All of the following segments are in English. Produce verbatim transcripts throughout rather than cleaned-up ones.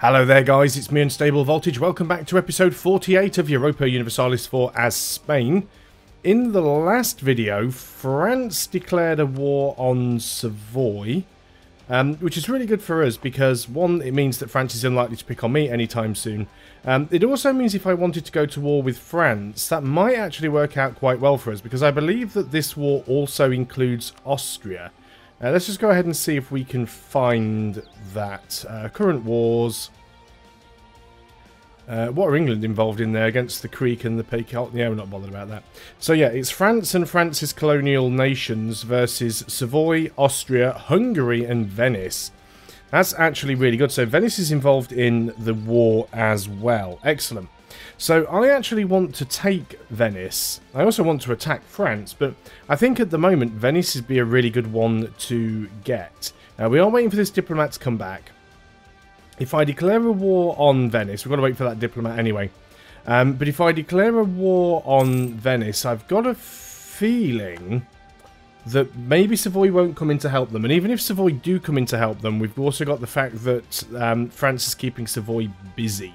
Hello there guys, it's me UnstableVoltage. Welcome back to episode forty-eight of Europa Universalis four as Spain. In the last video, France declared a war on Savoy, um, which is really good for us because, one, it means that France is unlikely to pick on me anytime soon. Um, it also means if I wanted to go to war with France, that might actually work out quite well for us because I believe that this war also includes Austria. Uh, let's just go ahead and see if we can find that. Uh, current wars. Uh, what are England involved in there against the Creek and the Picot? Yeah, we're not bothered about that. So yeah, it's France and France's colonial nations versus Savoy, Austria, Hungary and Venice. That's actually really good. So Venice is involved in the war as well. Excellent. So I actually want to take Venice. I also want to attack France, but I think at the moment Venice would be a really good one to get. Uh, we are waiting for this diplomat to come back. If I declare a war on Venice, we've got to wait for that diplomat anyway. Um, but if I declare a war on Venice, I've got a feeling that maybe Savoy won't come in to help them. And even if Savoy do come in to help them, we've also got the fact that um, France is keeping Savoy busy.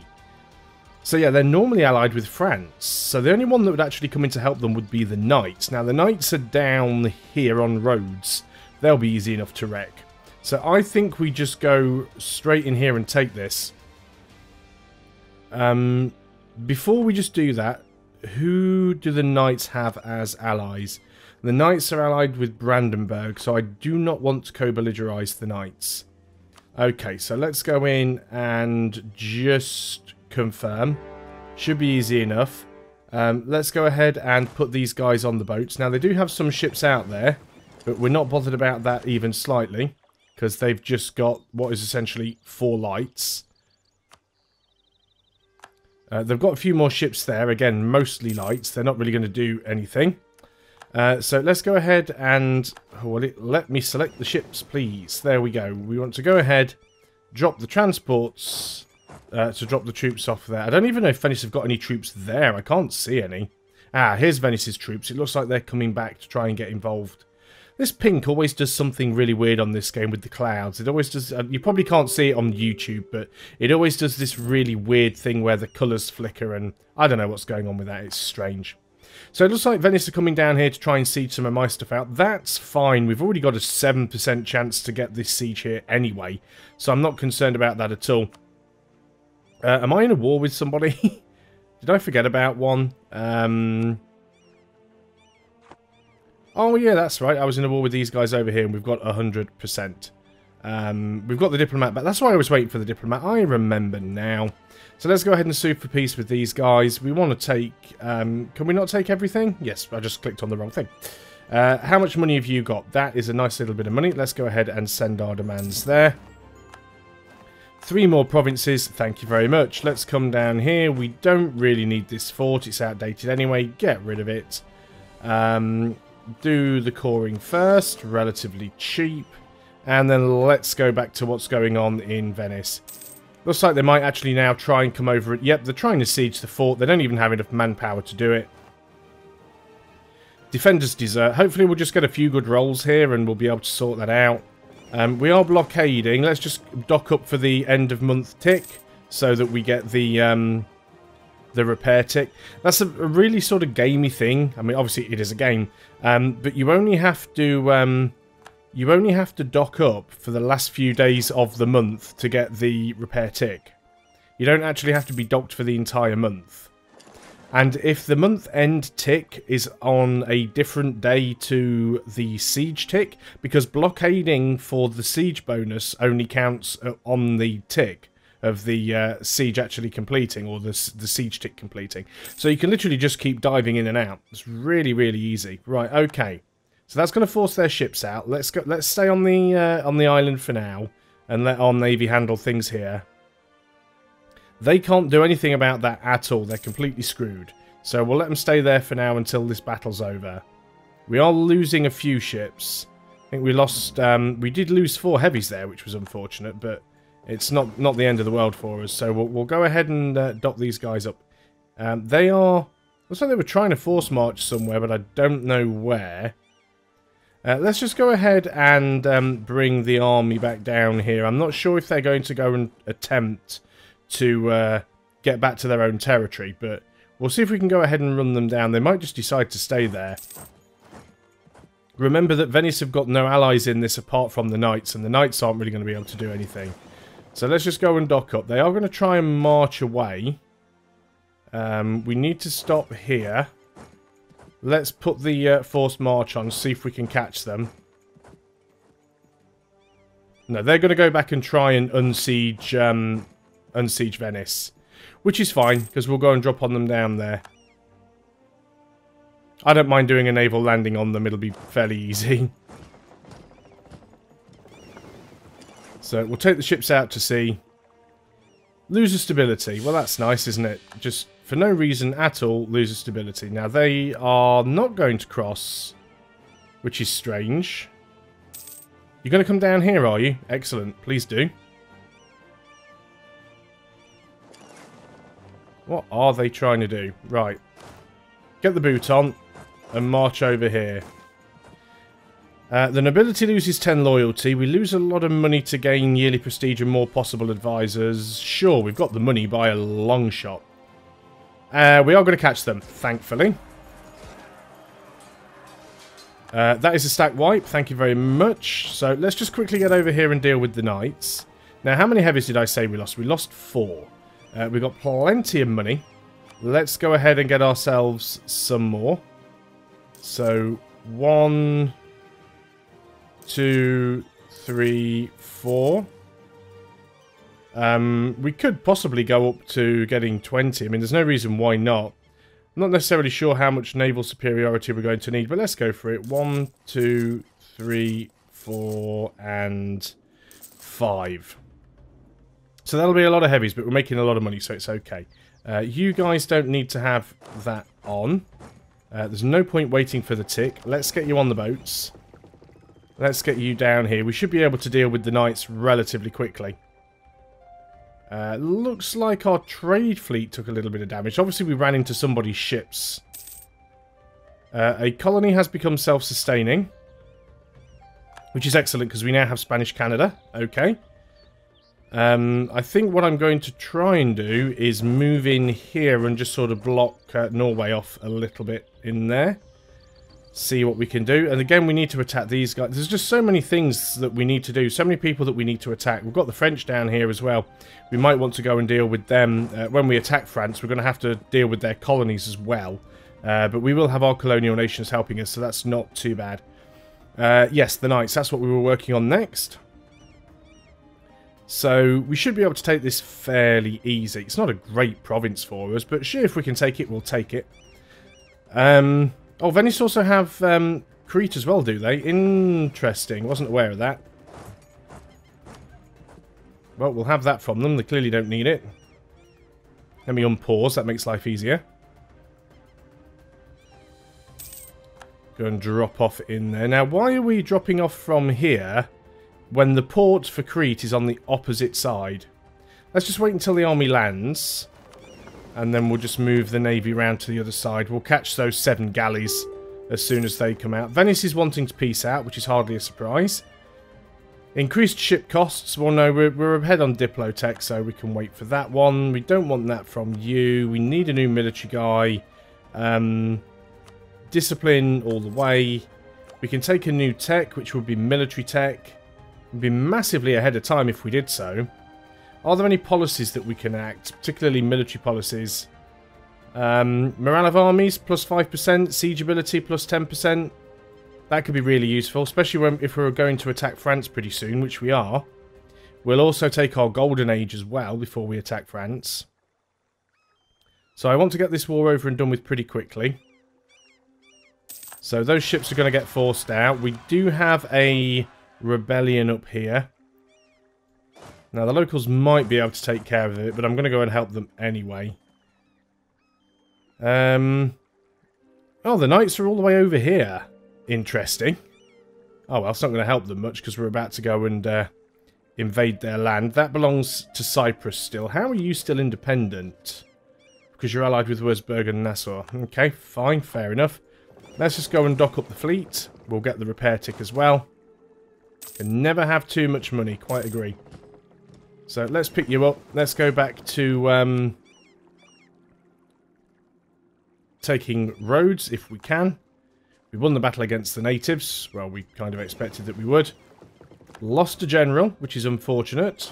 So yeah, they're normally allied with France, so the only one that would actually come in to help them would be the Knights. Now, the Knights are down here on Rhodes. They'll be easy enough to wreck. So I think we just go straight in here and take this. Um, before we just do that, who do the Knights have as allies? The Knights are allied with Brandenburg, so I do not want to co-belligerize the Knights. Okay, so let's go in and just confirm. Should be easy enough. Um, let's go ahead and put these guys on the boats. Now, they do have some ships out there, but we're not bothered about that even slightly, because they've just got what is essentially four lights. Uh, they've got a few more ships there. Again, mostly lights. They're not really going to do anything. Uh, so let's go ahead and... Oh, will it let me select the ships, please? There we go. We want to go ahead, drop the transports... Uh, to drop the troops off there. I don't even know if Venice have got any troops there. I can't see any. Ah, here's Venice's troops. It looks like they're coming back to try and get involved. This pink always does something really weird on this game with the clouds. It always does... Uh, you probably can't see it on YouTube, but it always does this really weird thing where the colours flicker, and I don't know what's going on with that. It's strange. So it looks like Venice are coming down here to try and siege some of my stuff out. That's fine. We've already got a seven percent chance to get this siege here anyway, so I'm not concerned about that at all. Uh, am I in a war with somebody? Did I forget about one? Um... Oh, yeah, that's right. I was in a war with these guys over here, and we've got one hundred percent. Um, we've got the diplomat back. That's why I was waiting for the diplomat. I remember now. So let's go ahead and sue for peace with these guys. We want to take... Um, can we not take everything? Yes, I just clicked on the wrong thing. Uh, how much money have you got? That is a nice little bit of money. Let's go ahead and send our demands there. Three more provinces, thank you very much. Let's come down here. We don't really need this fort. It's outdated anyway. Get rid of it. Um, do the coring first. Relatively cheap. And then let's go back to what's going on in Venice. Looks like they might actually now try and come over it. Yep, they're trying to siege the fort. They don't even have enough manpower to do it. Defenders desert. Hopefully we'll just get a few good rolls here and we'll be able to sort that out. Um, we are blockading. Let's just dock up for the end of month tick so that we get the um, the repair tick. That's a, a really sort of gamey thing. I mean, obviously it is a game, um, but you only have to um, you only have to dock up for the last few days of the month to get the repair tick. You don't actually have to be docked for the entire month. And if the month-end tick is on a different day to the siege tick, because blockading for the siege bonus only counts on the tick of the uh, siege actually completing, or the, the siege tick completing. So you can literally just keep diving in and out. It's really, really easy. Right, okay. So that's going to force their ships out. Let's go. Let's stay on the, uh, on the island for now and let our navy handle things here. They can't do anything about that at all. They're completely screwed. So we'll let them stay there for now until this battle's over. We are losing a few ships. I think we lost... Um, we did lose four heavies there, which was unfortunate, but it's not, not the end of the world for us. So we'll, we'll go ahead and uh, dock these guys up. Um, they are... Looks like they were trying to force march somewhere, but I don't know where. Uh, let's just go ahead and um, bring the army back down here. I'm not sure if they're going to go and attempt... to uh, get back to their own territory. But we'll see if we can go ahead and run them down. They might just decide to stay there. Remember that Venice have got no allies in this apart from the knights, and the knights aren't really going to be able to do anything. So let's just go and dock up. They are going to try and march away. Um, we need to stop here. Let's put the uh, forced march on, see if we can catch them. No, they're going to go back and try and unsiege, um, unsiege Venice. Which is fine, because we'll go and drop on them down there. I don't mind doing a naval landing on them, it'll be fairly easy. So, we'll take the ships out to sea. Loses stability. Well, that's nice, isn't it? Just for no reason at all, loses stability. Now, they are not going to cross, which is strange. You're going to come down here, are you? Excellent. Please do. What are they trying to do? Right. Get the boot on and march over here. Uh, the nobility loses ten loyalty. We lose a lot of money to gain yearly prestige and more possible advisors. Sure, we've got the money by a long shot. Uh, we are going to catch them, thankfully. Uh, that is a stack wipe. Thank you very much. So let's just quickly get over here and deal with the knights. Now, how many heavies did I say we lost? We lost four. Uh, we've got plenty of money. Let's go ahead and get ourselves some more. So, one, two, three, four. Um, we could possibly go up to getting twenty. I mean, there's no reason why not. I'm not necessarily sure how much naval superiority we're going to need, but let's go for it. One, two, three, four, and five. So that'll be a lot of heavies, but we're making a lot of money, so it's okay. Uh, you guys don't need to have that on. Uh, there's no point waiting for the tick. Let's get you on the boats. Let's get you down here. We should be able to deal with the knights relatively quickly. Uh, looks like our trade fleet took a little bit of damage. Obviously, we ran into somebody's ships. Uh, a colony has become self-sustaining, which is excellent because we now have Spanish Canada. Okay. Um, I think what I'm going to try and do is move in here and just sort of block uh, Norway off a little bit in there. See what we can do. And again, we need to attack these guys. There's just so many things that we need to do. So many people that we need to attack. We've got the French down here as well. We might want to go and deal with them. Uh, when we attack France, we're going to have to deal with their colonies as well. Uh, but we will have our colonial nations helping us, so that's not too bad. Uh, yes, the knights. That's what we were working on next. So, we should be able to take this fairly easy. It's not a great province for us, but sure, if we can take it, we'll take it. Um, oh, Venice also have um, Crete as well, do they? Interesting. Wasn't aware of that. Well, we'll have that from them. They clearly don't need it. Let me unpause. That makes life easier. Go and drop off in there. Now, why are we dropping off from here when the port for Crete is on the opposite side? Let's just wait until the army lands, and then we'll just move the navy round to the other side. We'll catch those seven galleys as soon as they come out. Venice is wanting to peace out, which is hardly a surprise. Increased ship costs. Well, no, we're, we're ahead on Diplotech, so we can wait for that one. We don't want that from you. We need a new military guy. Um, discipline all the way. We can take a new tech, which would be military tech. We'd be massively ahead of time if we did so. Are there any policies that we can act, particularly military policies? Um, morale of armies, plus five percent. Siege ability, plus ten percent. That could be really useful, especially when, if we're going to attack France pretty soon, which we are. We'll also take our golden age as well before we attack France. So I want to get this war over and done with pretty quickly. So those ships are going to get forced out. We do have a rebellion up here. Now the locals might be able to take care of it, but I'm going to go and help them anyway. Um, oh, the knights are all the way over here. Interesting. Oh well, it's not going to help them much because we're about to go and uh, invade their land. That belongs to Cyprus still. How are you still independent? Because you're allied with Wurzburg and Nassau. Okay, fine, fair enough. Let's just go and dock up the fleet. We'll get the repair tick as well. Can never have too much money, quite agree. So let's pick you up. Let's go back to um, taking Rhodes if we can. We won the battle against the natives. Well, we kind of expected that we would. Lost a general, which is unfortunate.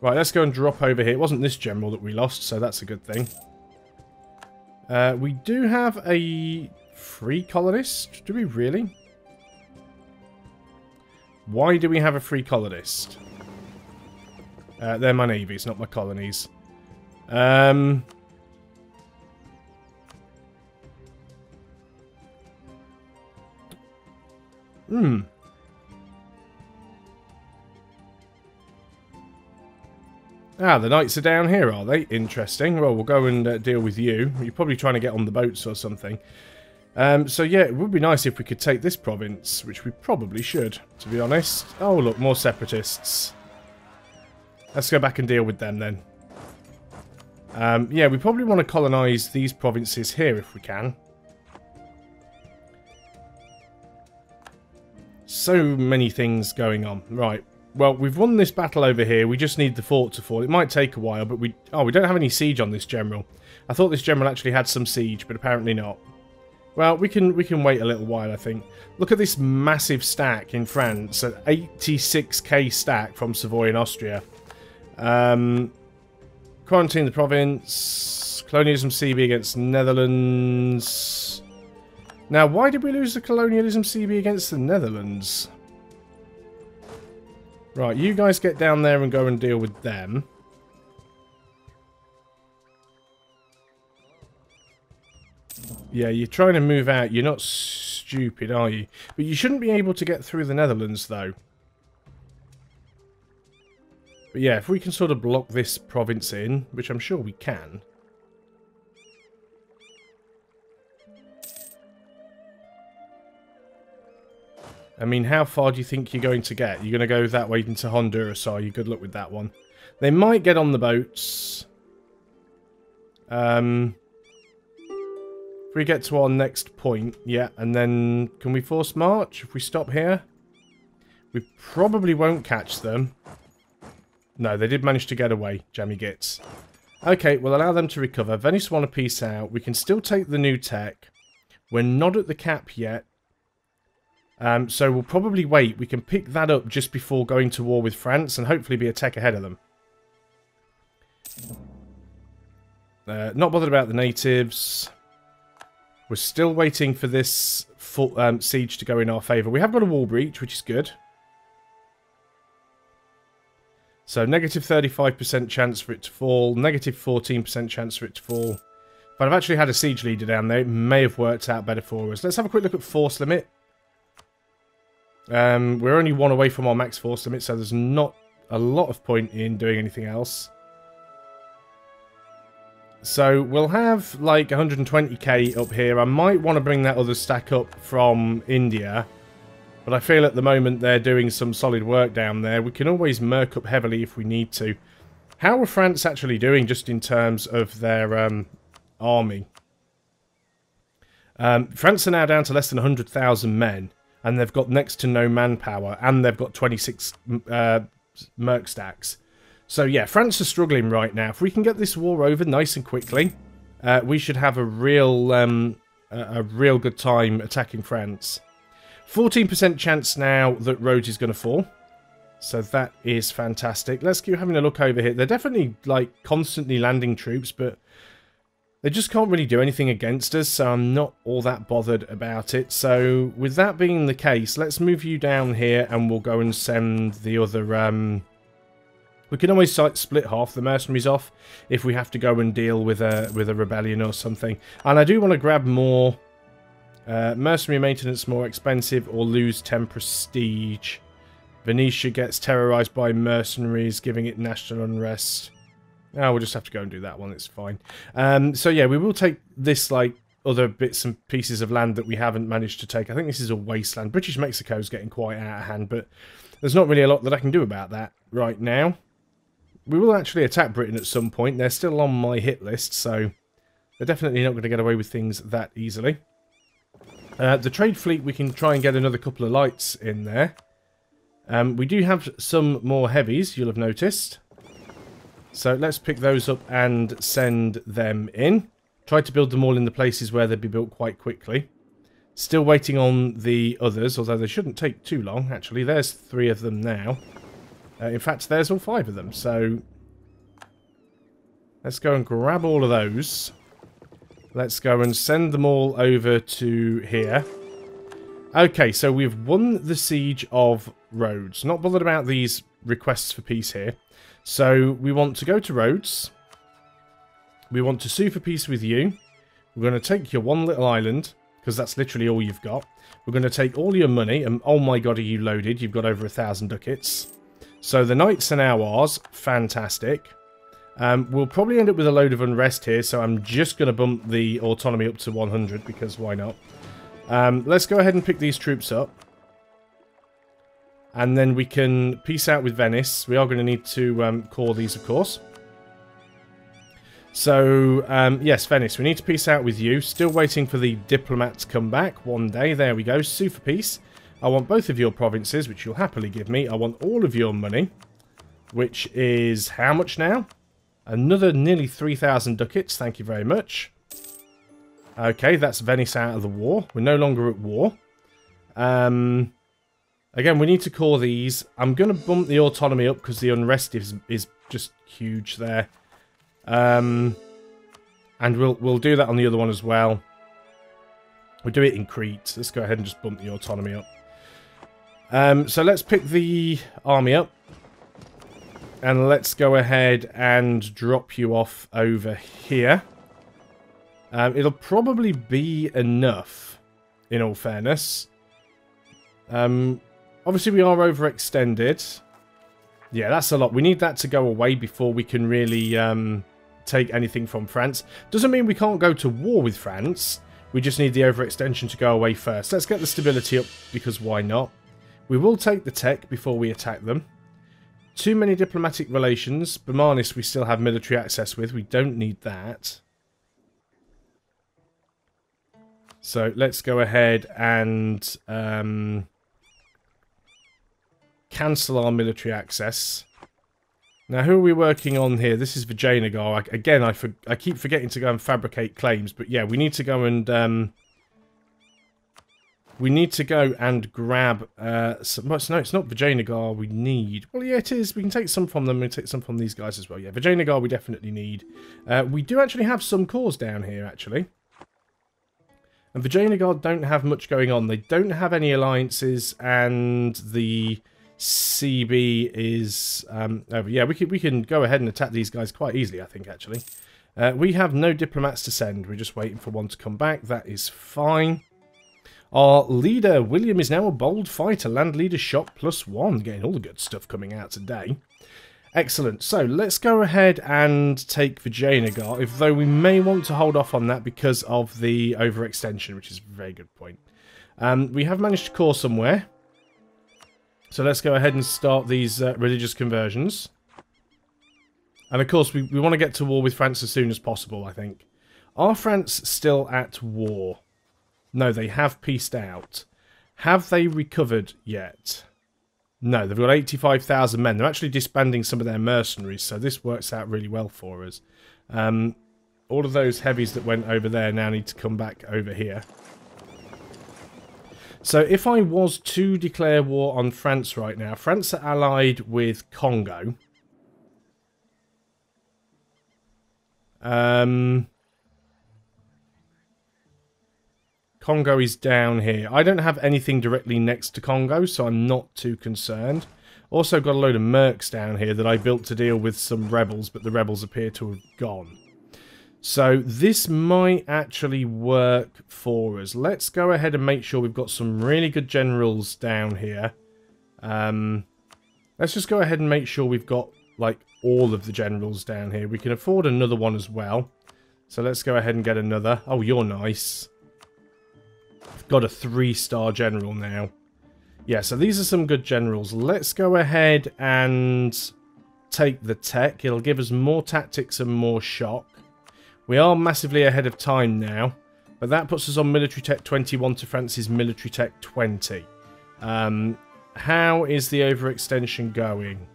Right, let's go and drop over here. It wasn't this general that we lost, so that's a good thing. Uh, we do have a free colonist. Do we really? Why do we have a free colonist? Uh, they're my navies, not my colonies. Um... Hmm. Ah, the knights are down here, are they? Interesting. Well, we'll go and uh, deal with you. You're probably trying to get on the boats or something. Um, so, yeah, it would be nice if we could take this province, which we probably should, to be honest. Oh, look, more separatists. Let's go back and deal with them, then. Um, yeah, we probably want to colonise these provinces here, if we can. So many things going on. Right. Well, we've won this battle over here. We just need the fort to fall. It might take a while, but we... Oh, we don't have any siege on this general. I thought this general actually had some siege, but apparently not. Well, we can we can wait a little while, I think. Look at this massive stack in France. An eighty-six K stack from Savoy in Austria. Um, quarantine the province. Colonialism C B against Netherlands. Now, why did we lose the colonialism C B against the Netherlands? Right, you guys get down there and go and deal with them. Yeah, you're trying to move out. You're not stupid, are you? But you shouldn't be able to get through the Netherlands, though. But yeah, if we can sort of block this province in, which I'm sure we can. I mean, how far do you think you're going to get? You're going to go that way into Honduras, are you? Good luck with that one. They might get on the boats. Um... If we get to our next point, yeah, and then can we force march if we stop here? We probably won't catch them. No, they did manage to get away, Jammy Gits. Okay, we'll allow them to recover. Venice want to peace out. We can still take the new tech. We're not at the cap yet. Um, so we'll probably wait. We can pick that up just before going to war with France and hopefully be a tech ahead of them. Uh, not bothered about the natives. We're still waiting for this full, um, siege to go in our favour. We have got a wall breach, which is good. So, negative thirty-five percent chance for it to fall. Negative fourteen percent chance for it to fall. But I've actually had a siege leader down there. It may have worked out better for us. Let's have a quick look at force limit. Um, we're only one away from our max force limit, so there's not a lot of point in doing anything else. So we'll have like one hundred twenty K up here. I might want to bring that other stack up from India, but I feel at the moment they're doing some solid work down there. We can always merc up heavily if we need to. How are France actually doing just in terms of their um, army? Um, France are now down to less than one hundred thousand men, and they've got next to no manpower, and they've got twenty-six uh, merc stacks. So, yeah, France is struggling right now. If we can get this war over nice and quickly, uh, we should have a real um, a, a real good time attacking France. fourteen percent chance now that Rhodes is going to fall. So that is fantastic. Let's keep having a look over here. They're definitely, like, constantly landing troops, but they just can't really do anything against us, so I'm not all that bothered about it. So, with that being the case, let's move you down here and we'll go and send the other... Um, We can always split half the mercenaries off if we have to go and deal with a with a rebellion or something. And I do want to grab more uh, mercenary maintenance, more expensive, or lose ten prestige. Venetia gets terrorized by mercenaries, giving it national unrest. Oh, we'll just have to go and do that one. It's fine. Um, so yeah, we will take this like other bits and pieces of land that we haven't managed to take. I think this is a wasteland. British Mexico is getting quite out of hand, but there's not really a lot that I can do about that right now. We will actually attack Britain at some point. They're still on my hit list, so they're definitely not going to get away with things that easily. Uh, the trade fleet, we can try and get another couple of lights in there. Um, we do have some more heavies, you'll have noticed. So let's pick those up and send them in. Try to build them all in the places where they'd be built quite quickly. Still waiting on the others, although they shouldn't take too long, actually. There's three of them now. Uh, in fact, there's all five of them, so... let's go and grab all of those. Let's go and send them all over to here. Okay, so we've won the siege of Rhodes. Not bothered about these requests for peace here. So we want to go to Rhodes. We want to sue for peace with you. We're going to take your one little island, because that's literally all you've got. We're going to take all your money, and oh my god, are you loaded? You've got over a thousand ducats. So the knights are now ours. Fantastic. Um, we'll probably end up with a load of unrest here, so I'm just going to bump the autonomy up to one hundred, because why not? Um, let's go ahead and pick these troops up. And then we can peace out with Venice. We are going to need to um, core these, of course. So, um, yes, Venice, we need to peace out with you. Still waiting for the diplomats to come back one day. There we go. Sue for peace. I want both of your provinces, which you'll happily give me. I want all of your money, which is how much now? Another nearly three thousand ducats. Thank you very much. Okay, that's Venice out of the war. We're no longer at war. Um, again, we need to core these. I'm going to bump the autonomy up because the unrest is is just huge there. Um, and we'll we'll do that on the other one as well. We'll do it in Crete. Let's go ahead and just bump the autonomy up. Um, so let's pick the army up. And let's go ahead and drop you off over here. Um, it'll probably be enough, in all fairness. Um, obviously, we are overextended. Yeah, that's a lot. We need that to go away before we can really um, take anything from France. Doesn't mean we can't go to war with France. We just need the overextension to go away first. Let's get the stability up, because why not? We will take the tech before we attack them. Too many diplomatic relations. Bermanis we still have military access with. We don't need that. So let's go ahead and um, cancel our military access. Now, who are we working on here? This is Vijayanagar. I, again, I, for, I keep forgetting to go and fabricate claims, but yeah, we need to go and um, we need to go and grab uh, some. No, it's not Vijayanagar. We need. Well, yeah, it is. We can take some from them. We can take some from these guys as well. Yeah, Vijayanagar we definitely need. Uh, we do actually have some cores down here, actually. And Vijayanagar don't have much going on. They don't have any alliances, and the C B is um, over. Yeah, we can, we can go ahead and attack these guys quite easily, I think, actually. Uh, we have no diplomats to send. We're just waiting for one to come back. That is fine. Our leader, William, is now a bold fighter. Land leader shot plus one. Getting all the good stuff coming out today. Excellent. So let's go ahead and take Vijayanagar, if though we may want to hold off on that because of the overextension, which is a very good point. Um, we have managed to core somewhere. So let's go ahead and start these uh, religious conversions. And of course, we, we want to get to war with France as soon as possible, I think. Are France still at war? No, they have peaced out. Have they recovered yet? No, they've got eighty-five thousand men. They're actually disbanding some of their mercenaries, so this works out really well for us. Um, all of those heavies that went over there now need to come back over here. So if I was to declare war on France right now, France are allied with Congo. Um... Congo is down here. I don't have anything directly next to Congo, so I'm not too concerned. Also got a load of mercs down here that I built to deal with some rebels, but the rebels appear to have gone. So this might actually work for us. Let's go ahead and make sure we've got some really good generals down here. Um, let's just go ahead and make sure we've got, like, all of the generals down here. We can afford another one as well. So let's go ahead and get another. Oh, you're nice. Got a three-star general now. Yeah, so these are some good generals. Let's go ahead and take the tech. It'll give us more tactics and more shock. We are massively ahead of time now, but that puts us on military tech twenty-one to France's military tech twenty. Um, how is the overextension going?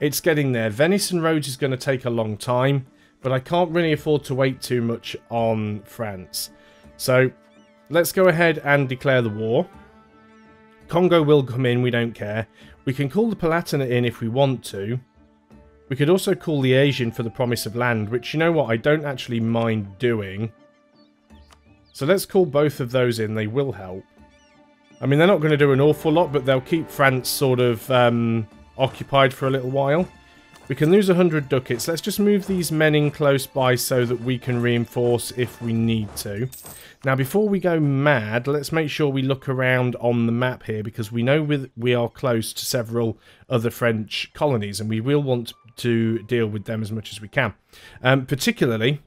It's getting there. Venice and Rhodes is going to take a long time, but I can't really afford to wait too much on France. So let's go ahead and declare the war. Congo will come in, we don't care. We can call the Palatinate in if we want to. We could also call Liège in for the promise of land, which, you know what, I don't actually mind doing. So let's call both of those in. They will help. I mean, they're not going to do an awful lot, but they'll keep France sort of um, occupied for a little while. We can lose one hundred ducats. Let's just move these men in close by so that we can reinforce if we need to. Now, before we go mad, let's make sure we look around on the map here, because we know we are close to several other French colonies, and we will want to deal with them as much as we can. Um, particularly...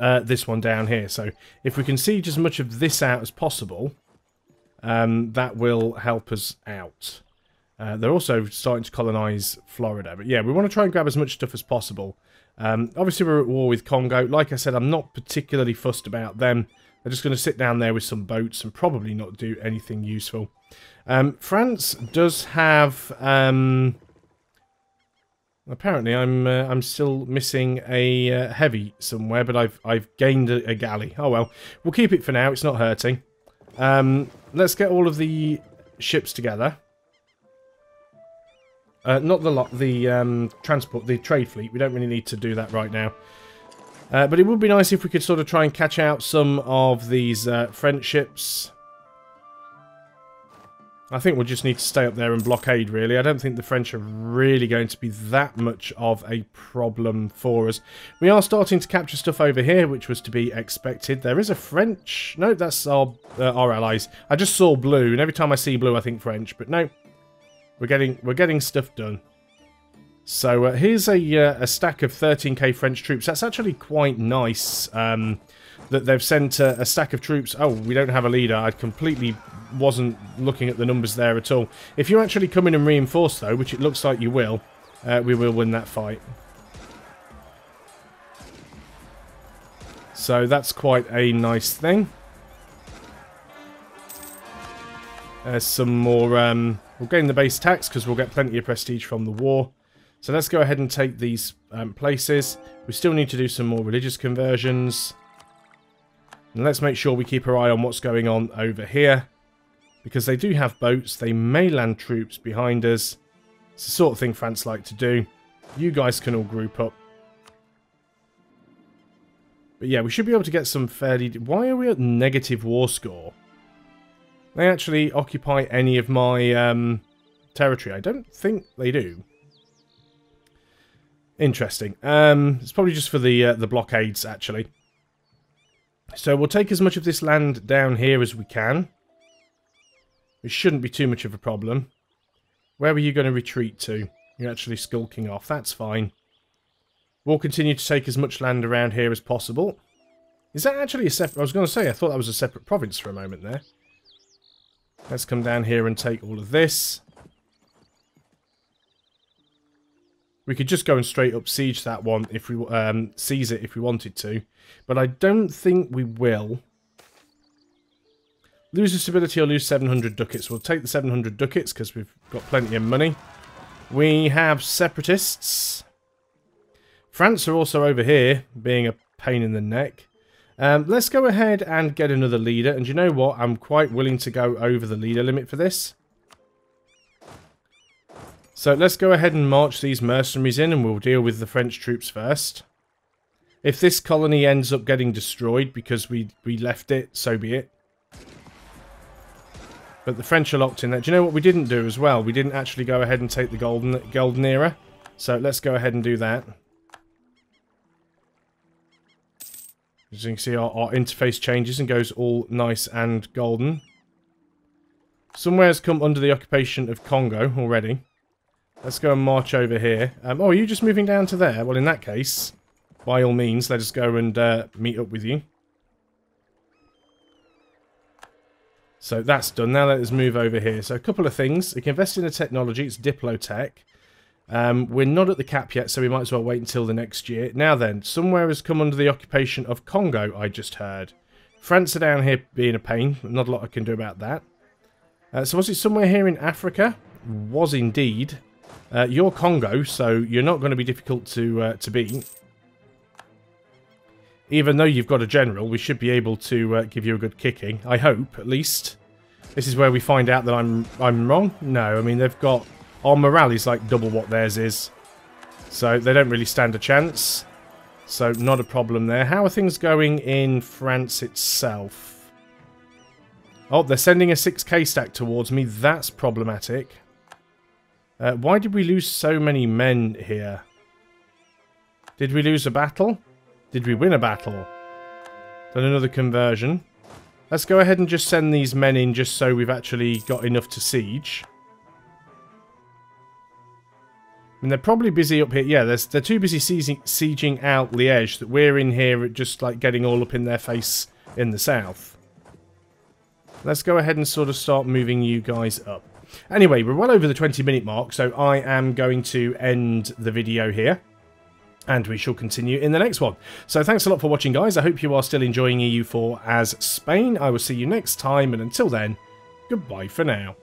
Uh, this one down here. So if we can siege as much of this out as possible, um, that will help us out. Uh, they're also starting to colonize Florida. But yeah, we want to try and grab as much stuff as possible. Um, obviously, we're at war with Congo. Like I said, I'm not particularly fussed about them. They're just going to sit down there with some boats and probably not do anything useful. Um, France does have... Um, Apparently, I'm uh, I'm still missing a uh, heavy somewhere, but I've I've gained a, a galley. Oh well, we'll keep it for now. It's not hurting. Um, let's get all of the ships together. Uh, not the lot, the um, transport, the trade fleet. We don't really need to do that right now. Uh, but it would be nice if we could sort of try and catch out some of these uh, French ships. I think we'll just need to stay up there and blockade, really. I don't think the French are really going to be that much of a problem for us. We are starting to capture stuff over here, which was to be expected. There is a French... No, that's our, uh, our allies. I just saw blue, and every time I see blue, I think French. But no, we're getting we're getting stuff done. So uh, here's a, uh, a stack of thirteen K French troops. That's actually quite nice um, that they've sent a, a stack of troops. Oh, we don't have a leader. I completely... wasn't looking at the numbers there at all. If you actually come in and reinforce, though, which it looks like you will, uh, we will win that fight. So that's quite a nice thing. There's some more... Um, we'll gain the base tax because we'll get plenty of prestige from the war. So let's go ahead and take these um, places. We still need to do some more religious conversions. And let's make sure we keep our eye on what's going on over here. Because they do have boats, they may land troops behind us. It's the sort of thing France like to do. You guys can all group up. But yeah, we should be able to get some fairly... Why are we at negative war score? They actually occupy any of my um, territory. I don't think they do. Interesting. Um, it's probably just for the uh, the blockades, actually. So we'll take as much of this land down here as we can. It shouldn't be too much of a problem. Where were you going to retreat to? You're actually skulking off. That's fine. We'll continue to take as much land around here as possible. Is that actually a separate... I was going to say, I thought that was a separate province for a moment there. Let's come down here and take all of this. We could just go and straight up siege that one if we... Um, seize it if we wanted to. But I don't think we will... Lose the stability or lose seven hundred ducats. We'll take the seven hundred ducats because we've got plenty of money. We have separatists. France are also over here, being a pain in the neck. Um, let's go ahead and get another leader. And you know what? I'm quite willing to go over the leader limit for this. So let's go ahead and march these mercenaries in, and we'll deal with the French troops first. If this colony ends up getting destroyed because we, we left it, so be it. But the French are locked in there. Do you know what we didn't do as well? We didn't actually go ahead and take the golden golden era. So let's go ahead and do that. As you can see, our, our interface changes and goes all nice and golden. Somewhere's come under the occupation of Congo already. Let's go and march over here. Um, oh, are you just moving down to there? Well, in that case, by all means, let us go and uh, meet up with you. So that's done. Now let us move over here. So a couple of things. We can invest in the technology. It's Diplotech. Um, we're not at the cap yet, so we might as well wait until the next year. Now then, somewhere has come under the occupation of Congo, I just heard. France are down here being a pain. Not a lot I can do about that. Uh, so was it somewhere here in Africa? Was indeed. Uh, you're Congo, so you're not going to be difficult to uh, to beat. Even though you've got a general, we should be able to uh, give you a good kicking. I hope, at least. This is where we find out that I'm I'm wrong. No, I mean, they've got... Our morale is like double what theirs is. So they don't really stand a chance. So not a problem there. How are things going in France itself? Oh, they're sending a six K stack towards me. That's problematic. Uh, why did we lose so many men here? Did we lose a battle? Did we win a battle? Done another conversion. Let's go ahead and just send these men in just so we've actually got enough to siege. I mean, they're probably busy up here. Yeah, they're, they're too busy sieging, sieging out Liège that we're in here just like getting all up in their face in the south. Let's go ahead and sort of start moving you guys up. Anyway, we're well over the twenty minute mark, so I am going to end the video here. And we shall continue in the next one. So thanks a lot for watching, guys. I hope you are still enjoying E U four as Spain. I will see you next time, and until then, goodbye for now.